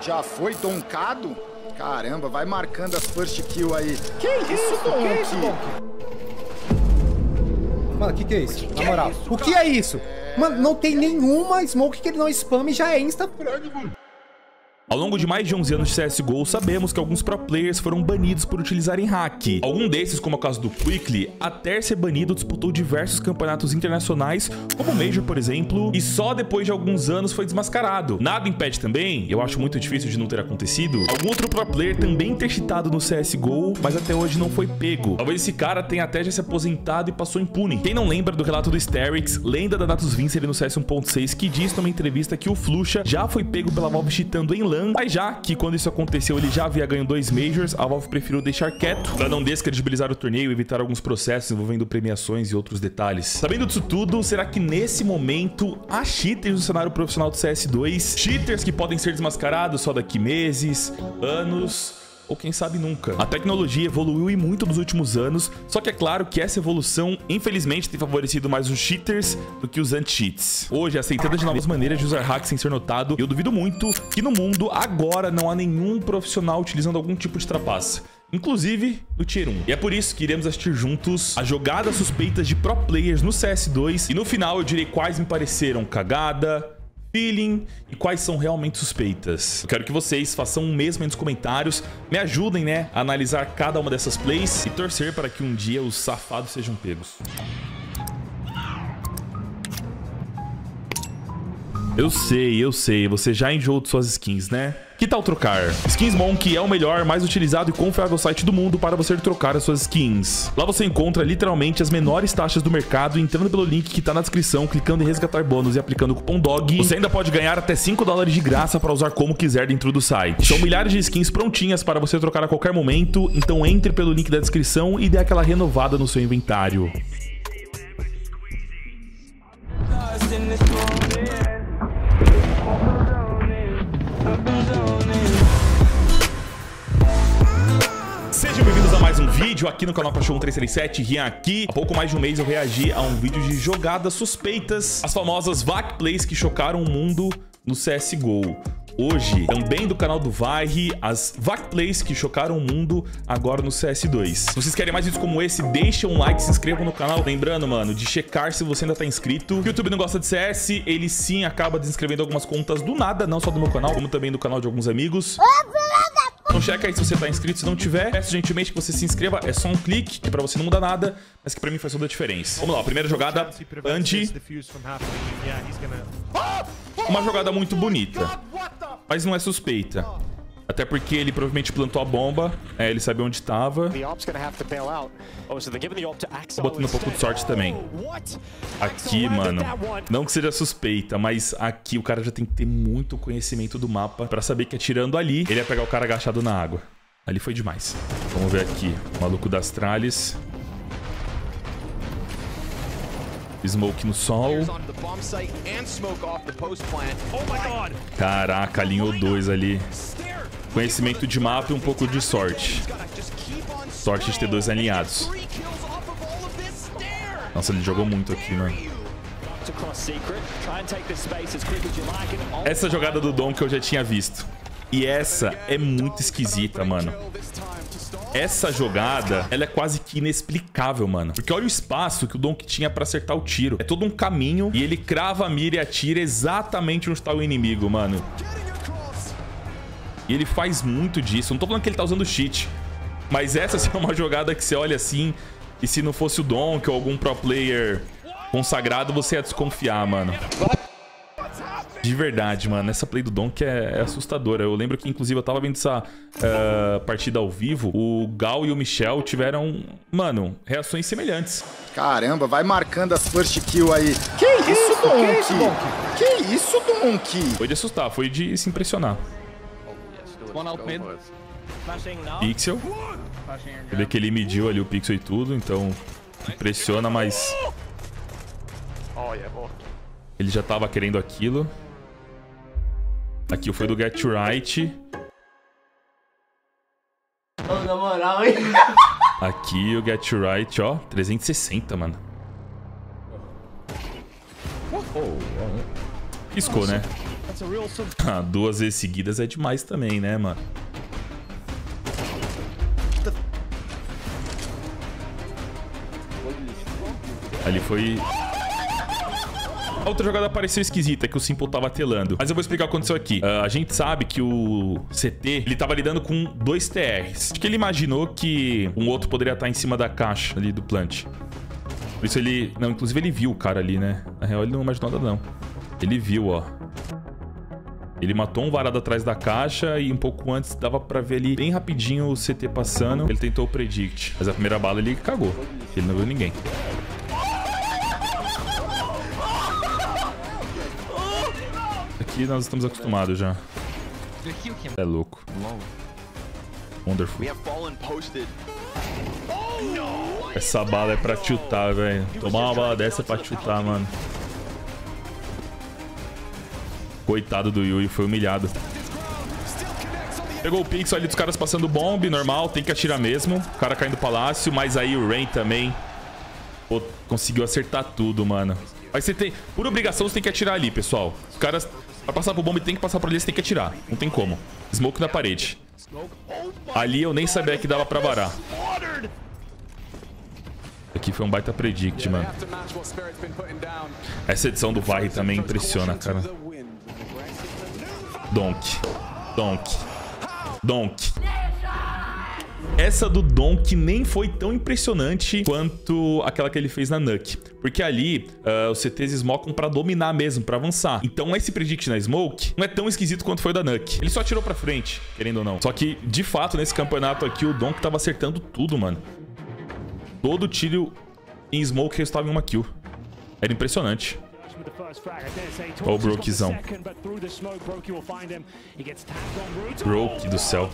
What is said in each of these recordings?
Já foi donkado? Caramba, vai marcando as first kill aí. Que isso, Donk? Mano, que é isso? Na moral, o que é isso? Mano, não tem nenhuma smoke que ele não spame e já é insta. Ao longo de mais de 11 anos de CSGO, sabemos que alguns pro players foram banidos por utilizarem hack. Algum desses, como é o caso do Quikly, até ser banido disputou diversos campeonatos internacionais, como o Major, por exemplo, e só depois de alguns anos foi desmascarado. Nada impede também, eu acho muito difícil de não ter acontecido, algum outro pro player também ter cheatado no CSGO, mas até hoje não foi pego. Talvez esse cara tenha até já se aposentado e passou impune. Quem não lembra do relato do Histerix, lenda da Natus Vincere no CS 1.6, que diz numa entrevista que o Flusha já foi pego pela Valve cheatando em LAN, mas já que quando isso aconteceu ele já havia ganho 2 Majors, a Valve preferiu deixar quieto para não descredibilizar o torneio e evitar alguns processos envolvendo premiações e outros detalhes. Sabendo disso tudo, será que nesse momento há cheaters no cenário profissional do CS2? Cheaters que podem ser desmascarados só daqui meses, anos... ou quem sabe nunca. A tecnologia evoluiu e muito nos últimos anos, só que é claro que essa evolução, infelizmente, tem favorecido mais os cheaters do que os anti-cheats. Hoje, há centenas de novas maneiras de usar hacks sem ser notado, e eu duvido muito que no mundo, agora, não há nenhum profissional utilizando algum tipo de trapaça. Inclusive no Tier 1. E é por isso que iremos assistir juntos as jogadas suspeitas de pro players no CS2, e no final eu direi quais me pareceram cagada, feeling e quais são realmente suspeitas. Eu quero que vocês façam o mesmo aí nos comentários, me ajudem, né, a analisar cada uma dessas plays e torcer para que um dia os safados sejam pegos. Eu sei, você já enjoou de suas skins, né? Que tal trocar? Skins Monk é o melhor, mais utilizado e confiável site do mundo para você trocar as suas skins. Lá você encontra literalmente as menores taxas do mercado, entrando pelo link que tá na descrição, clicando em resgatar bônus e aplicando o cupom DOG. Você ainda pode ganhar até $5 de graça para usar como quiser dentro do site. São milhares de skins prontinhas para você trocar a qualquer momento, então entre pelo link da descrição e dê aquela renovada no seu inventário. Vídeo aqui no canal Cachorro1337, Rian aqui. Há pouco mais de um mês eu reagi a um vídeo de jogadas suspeitas, as famosas VAR plays que chocaram o mundo no CSGO. Hoje, também do canal do VAR, as VAR plays que chocaram o mundo agora no CS2. Se vocês querem mais vídeos como esse, deixem um like, se inscrevam no canal. Lembrando, mano, de checar se você ainda tá inscrito. O YouTube não gosta de CS, ele sim acaba desinscrevendo algumas contas do nada, não só do meu canal, como também do canal de alguns amigos. Então checa aí se você tá inscrito, se não tiver, peço gentilmente que você se inscreva, é só um clique, que pra você não muda nada, mas que pra mim faz toda a diferença. Vamos lá, primeira jogada, Andy. Uma jogada muito bonita, mas não é suspeita. Até porque ele provavelmente plantou a bomba, ele sabia onde tava. Tô botando um pouco de sorte também. Aqui, mano, não que seja suspeita, mas aqui o cara já tem que ter muito conhecimento do mapa pra saber que atirando ali, ele ia pegar o cara agachado na água. Ali foi demais. Vamos ver aqui, maluco das tralhas. Smoke no sol. Caraca, alinhou 2 ali. Conhecimento de mapa e um pouco de sorte. Sorte de ter 2 alinhados. Nossa, ele jogou muito aqui, mano. Essa jogada do Donk eu já tinha visto. E essa é muito esquisita, mano. Essa jogada, ela é quase que inexplicável, mano. Porque olha o espaço que o Donk tinha pra acertar o tiro. É todo um caminho e ele crava a mira e atira exatamente onde tá o inimigo, mano. E ele faz muito disso. Não tô falando que ele tá usando cheat, mas essa assim, é uma jogada que você olha assim e se não fosse o Donk ou algum pro player consagrado, você ia desconfiar, mano. De verdade, mano. Essa play do Donk é assustadora. Eu lembro que, inclusive, eu tava vendo essa partida ao vivo. O Gal e o Michel tiveram, mano, reações semelhantes. Caramba, vai marcando as first kill aí. Que isso, Donk? Que isso, Donk? Foi de assustar, foi de se impressionar. Pixel. Vê que ele mediu ali o pixel e tudo, então impressiona, mas... ele já tava querendo aquilo. Aqui foi do Get Right. Na moral, hein? Aqui o Get Right, ó. 360, mano. Piscou, né? Ah, 2 vezes seguidas é demais também, né, mano? Ali foi... A outra jogada pareceu esquisita, que o Simple tava telando. Mas eu vou explicar o que aconteceu aqui. A gente sabe que o CT, ele tava lidando com 2 TRs. Acho que ele imaginou que um outro poderia estar em cima da caixa ali do plant. Por isso ele... Não, inclusive ele viu o cara ali, né? Na real, ele não imaginou nada, não. Ele viu, ó. Ele matou um varado atrás da caixa e um pouco antes dava pra ver ali bem rapidinho o CT passando. Ele tentou o predict, mas a primeira bala ele cagou. Ele não viu ninguém. Aqui nós estamos acostumados já. É louco. Wonderful. Essa bala é pra tiltar, velho. Tomar uma bala dessa é pra tiltar, mano. Coitado do Yui, foi humilhado. Pegou o pixel ali dos caras passando bomb, normal, tem que atirar mesmo. O cara caindo no palácio, mas aí o Rain também... Pô, conseguiu acertar tudo, mano. Mas você tem... Por obrigação, você tem que atirar ali, pessoal. Os caras... Pra passar pro bomb, tem que passar por ali, você tem que atirar. Não tem como. Smoke na parede. Ali eu nem sabia que dava pra varar. Aqui foi um baita predict, mano. Essa edição do VAR também impressiona, cara. Donk. Donk. Donk. Essa do Donk nem foi tão impressionante quanto aquela que ele fez na Nuke. Porque ali, os CTs smokam pra dominar mesmo, pra avançar. Então esse predict na smoke não é tão esquisito quanto foi da Nuke. Ele só atirou pra frente, querendo ou não. Só que, de fato, nesse campeonato aqui, o Donk tava acertando tudo, mano. Todo tiro em smoke resultava em uma kill. Era impressionante. Olha o Brokezão. Broke do céu.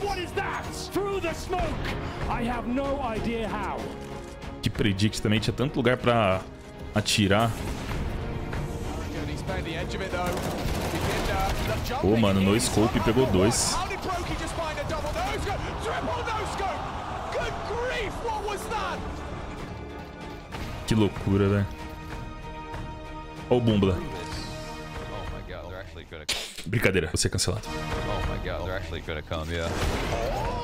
Que predict também. Tinha tanto lugar pra atirar. Pô, mano, no scope pegou 2. Que loucura, velho. Olha o Bumbla. Brincadeira, vou ser cancelado.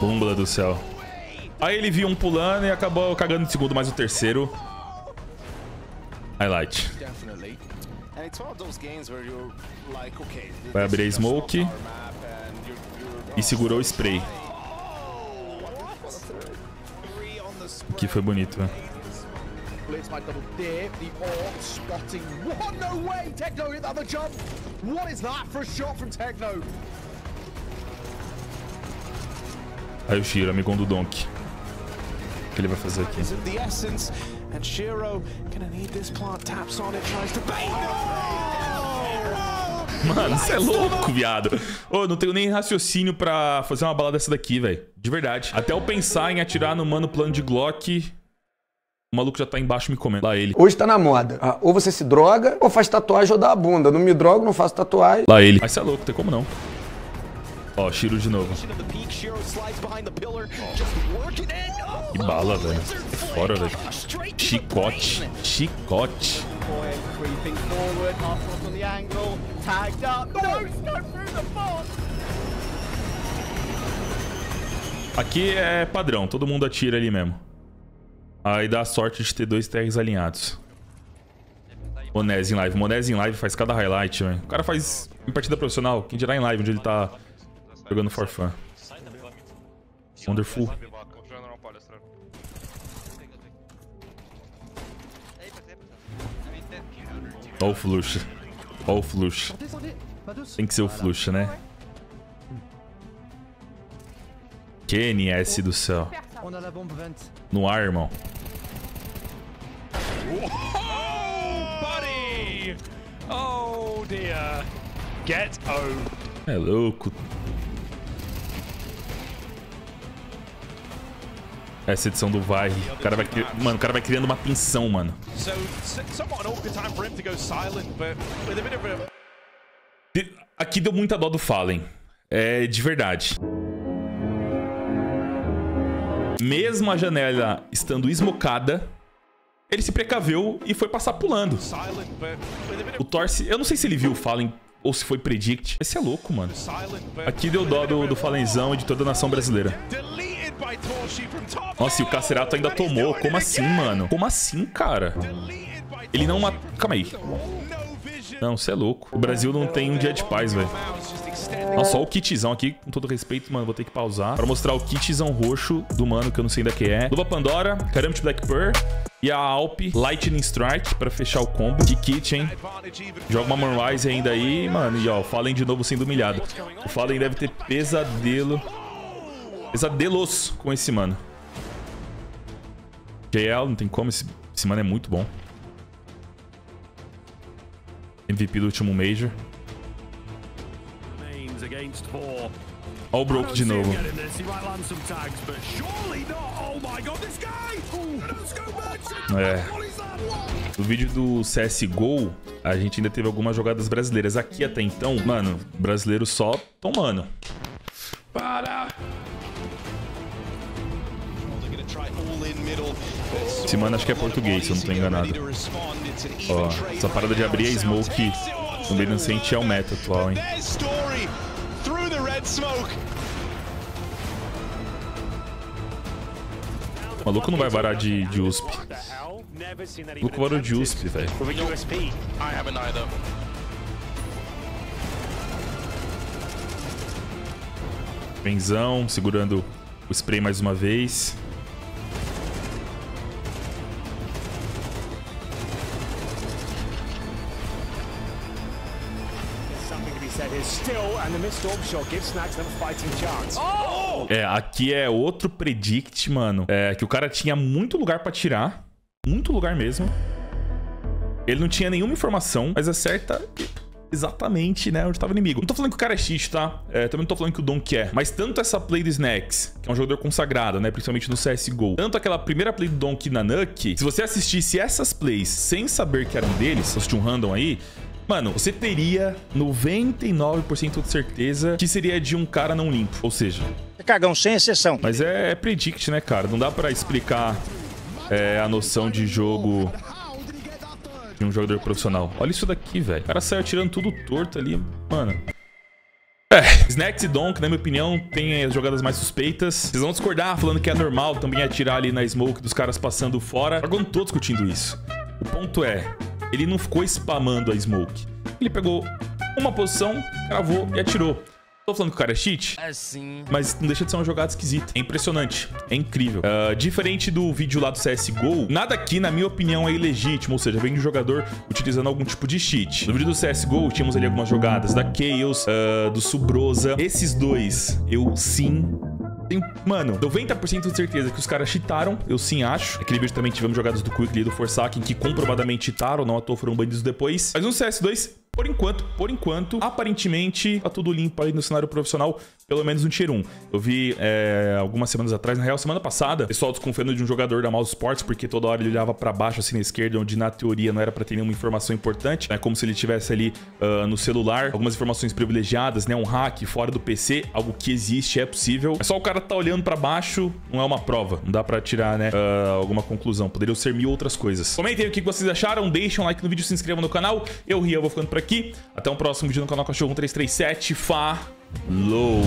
Bumbla do céu. Aí ele viu um pulando e acabou cagando o segundo, mais o terceiro. Highlight. Vai abrir a smoke. E segurou o spray. Aqui foi bonito, né? Aí o Shiro, amigão do Donk. O que ele vai fazer aqui? Mano, você é louco, viado. Ô, não tenho nem raciocínio pra fazer uma bala dessa daqui, velho. De verdade. Até eu pensar em atirar no mano plano de Glock... O maluco já tá embaixo me comendo. Lá ele. Hoje tá na moda. Ah, ou você se droga, ou faz tatuagem ou dá a bunda. Não me drogo, não faço tatuagem. Lá ele. Mas você é louco, tem como não. Ó, Shiro de novo. Que bala, velho. Fora, velho. Chicote. Chicote. Aqui é padrão. Todo mundo atira ali mesmo. Aí dá a sorte de ter 2 TRs alinhados. m0NESY em live. m0NESY em live faz cada highlight, velho. O cara faz em partida profissional. Quem dirá em live, onde ele tá jogando for fun. Wonderful. Olha o Flusha. Olha o Flusha. Tem que ser o Flusha, né? KNS do céu. No ar, irmão. É louco. Essa edição do VAR. O cara vai, mano, o cara vai criando uma tensão, mano. Aqui deu muita dó do Fallen. É de verdade. Mesmo a janela estando esmocada, ele se precaveu e foi passar pulando. O Torci, eu não sei se ele viu o Fallen ou se foi predict. Esse é louco, mano. Aqui deu dó do Fallenzão e de toda a nação brasileira. Nossa, e o Cacerato ainda tomou. Como assim, mano? Como assim, cara? Ele não matou... Calma aí. Não, você é louco. O Brasil não tem um dia de paz, velho. Nossa, só o kitzão aqui, com todo respeito, mano. Vou ter que pausar pra mostrar o kitzão roxo do mano, que eu não sei ainda que é. Luva Pandora, Carambit Black Pearl e a Alp Lightning Strike pra fechar o combo. Que kit, hein? Joga uma Moonrise ainda aí, mano. E ó, o Fallen de novo sendo humilhado. O Fallen deve ter pesadelo. Pesadelos com esse mano. JL, não tem como. Esse mano é muito bom. MVP do último Major. Olha o Broke de novo. É. No vídeo do CSGO, a gente ainda teve algumas jogadas brasileiras. Aqui até então, mano, brasileiro só tomando. Para! Esse mano acho que é português, se eu não tô enganado. Ó, essa parada de abrir a smoke no meio inocente é o meta atual, hein? O maluco não vai varar de USP. O maluco varou de USP, velho. Benzão, segurando o spray mais uma vez. É, aqui é outro predict, mano. É, que o cara tinha muito lugar pra tirar. Muito lugar mesmo. Ele não tinha nenhuma informação, mas acerta exatamente, né, onde tava o inimigo. Não tô falando que o cara é cheat, tá? É, também não tô falando que o Donk é. Mas tanto essa play do Snacks, que é um jogador consagrado, né, principalmente no CSGO, tanto aquela primeira play do Donk na Nuke, se você assistisse essas plays sem saber que eram deles, se fosse um random aí... Mano, você teria 99% de certeza que seria de um cara não limpo. Ou seja... É cagão, sem exceção. Mas é predict, né, cara? Não dá pra explicar a noção de jogo de um jogador profissional. Olha isso daqui, velho. O cara saiu atirando tudo torto ali, mano. É, Snacks e Donk, na minha opinião, tem as jogadas mais suspeitas. Vocês vão discordar falando que é normal também atirar ali na smoke dos caras passando fora. Agora eu não tô discutindo isso. O ponto é... Ele não ficou spamando a smoke. Ele pegou uma posição, cravou e atirou. Tô falando que o cara é cheat? É sim. Mas não deixa de ser uma jogada esquisita. É impressionante. É incrível. Diferente do vídeo lá do CSGO, nada aqui, na minha opinião, é ilegítimo. Ou seja, vem de um jogador utilizando algum tipo de cheat. No vídeo do CSGO, tínhamos ali algumas jogadas da Kaos, do Subrosa. Esses dois, eu sim... Mano, 90% de certeza que os caras cheataram. Eu sim acho. Aquele vídeo também tivemos jogadas do Quikly e do Forsaken que comprovadamente cheataram, não à toa foram banidos depois. Mas no CS2, por enquanto, aparentemente, tá tudo limpo aí no cenário profissional, pelo menos no Tier 1. Eu vi algumas semanas atrás, na real, semana passada, o pessoal desconfiando de um jogador da Mouse Sports, porque toda hora ele olhava pra baixo, assim, na esquerda, onde na teoria não era pra ter nenhuma informação importante, né? Como se ele tivesse ali no celular, algumas informações privilegiadas, né? Um hack fora do PC, algo que existe, é possível. É só o cara tá olhando pra baixo, não é uma prova. Não dá pra tirar, né, alguma conclusão. Poderiam ser mil outras coisas. Comentem o que vocês acharam, deixem um like no vídeo, se inscrevam no canal. Eu, Rian, vou ficando por aqui. Até o próximo vídeo no canal Cachorro1337. Falou!